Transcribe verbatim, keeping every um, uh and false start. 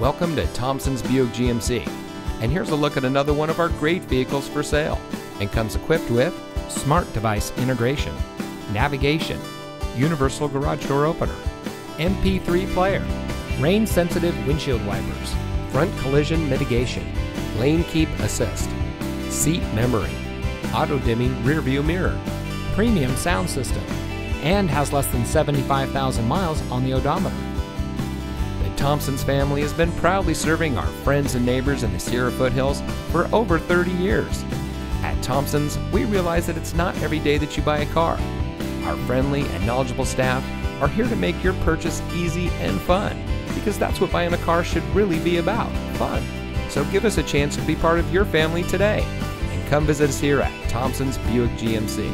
Welcome to Thompson's Buick G M C, and here's a look at another one of our great vehicles for sale, and comes equipped with smart device integration, navigation, universal garage door opener, M P three player, rain sensitive windshield wipers, front collision mitigation, lane keep assist, seat memory, auto dimming rear view mirror, premium sound system, and has less than seventy-five thousand miles on the odometer. Thompson's family has been proudly serving our friends and neighbors in the Sierra foothills for over thirty years. At Thompson's, we realize that it's not every day that you buy a car. Our friendly and knowledgeable staff are here to make your purchase easy and fun, because that's what buying a car should really be about, fun. So give us a chance to be part of your family today, and come visit us here at Thompson's Buick G M C.